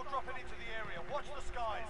Hostile dropping into the area. Watch the skies.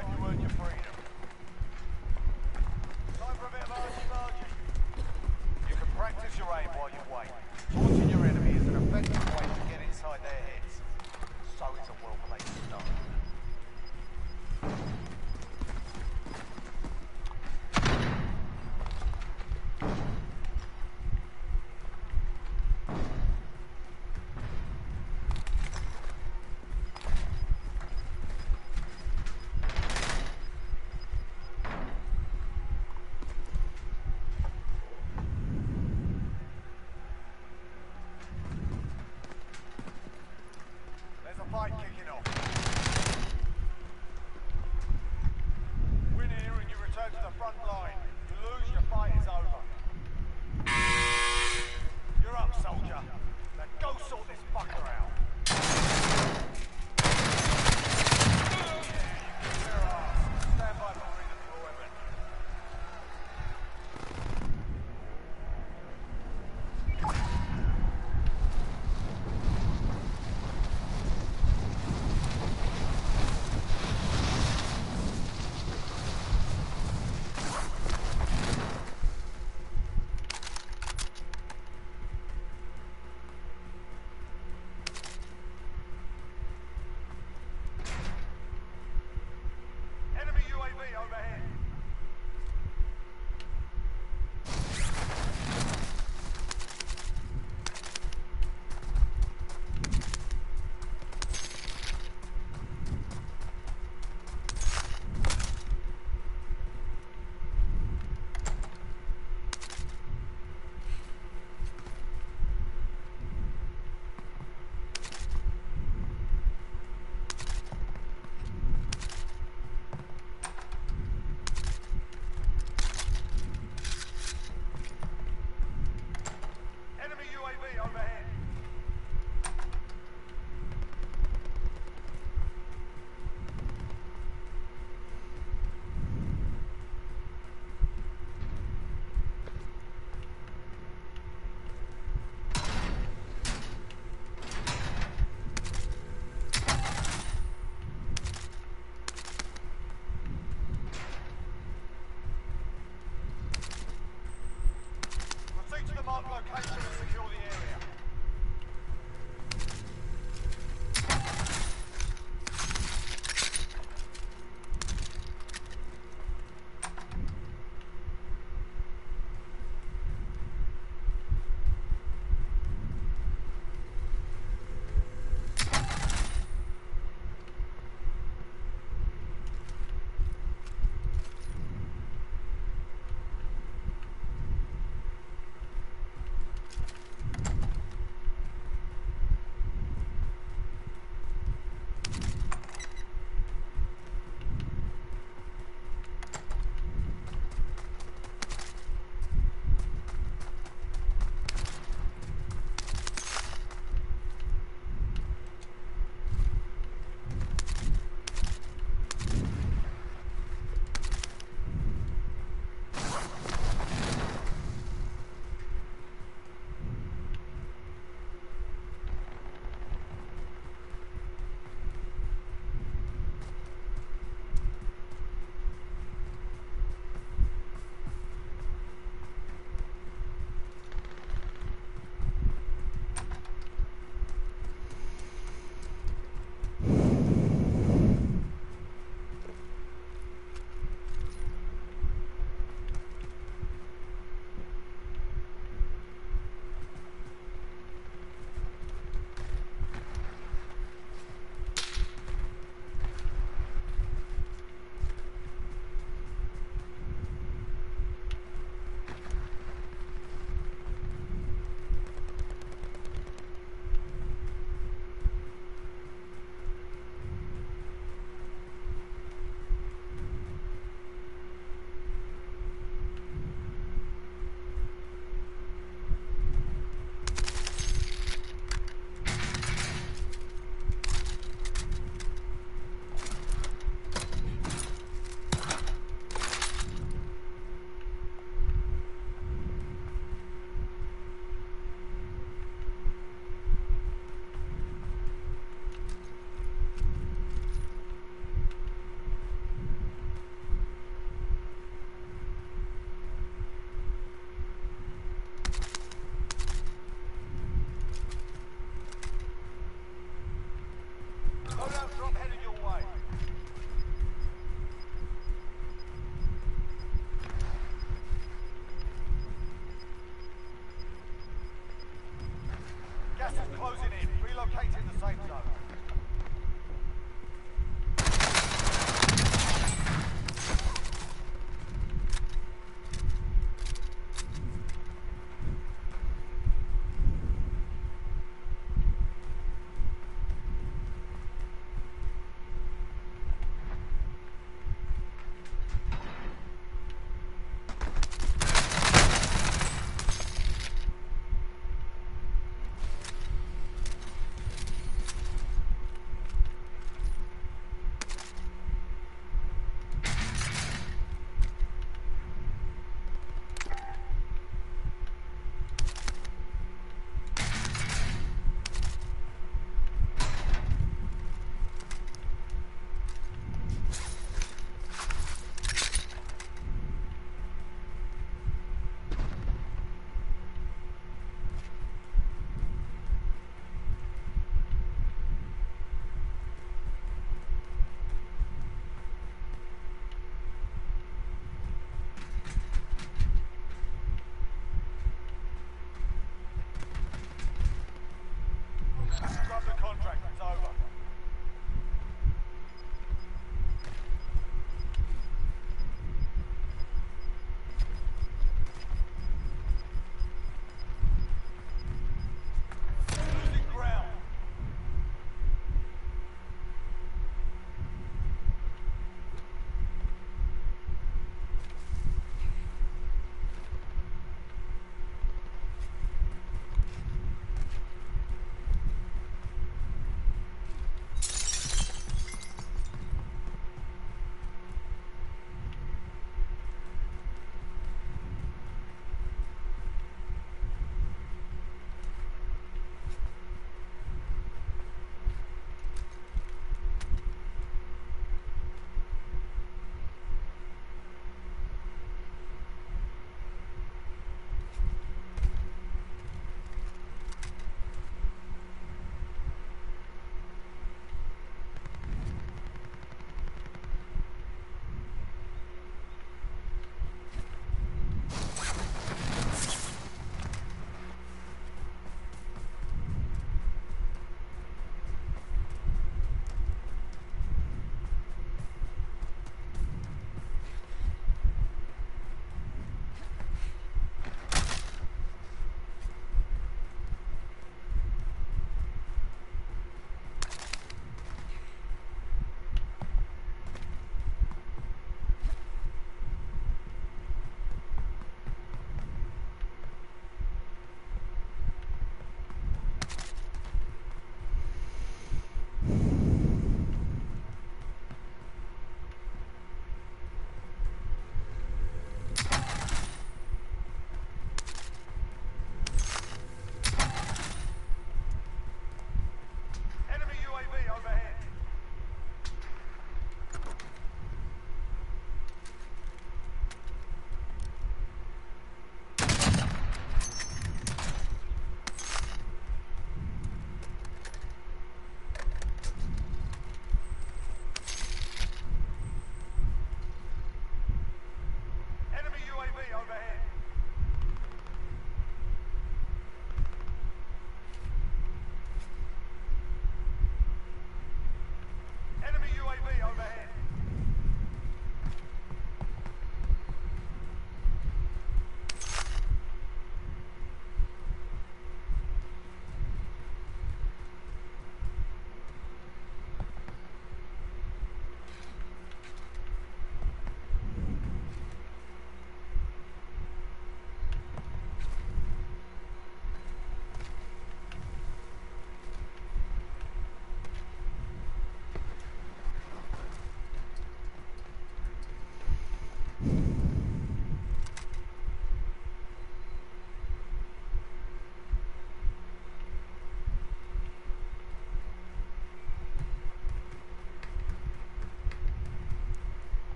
time you earn your freedom. Time for a bit of argy-bargy. You can practice your aim while you wait. Taunting your enemy is an effective way to get inside their heads. So it's a well-placed start. Fight kicking off. Win here and you return to the front line. You lose, your fight is over. You're up, soldier. Now go sort this fucker out. Yeah, you kick their ass. Stand by for freedom of your weapon.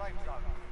safe zone.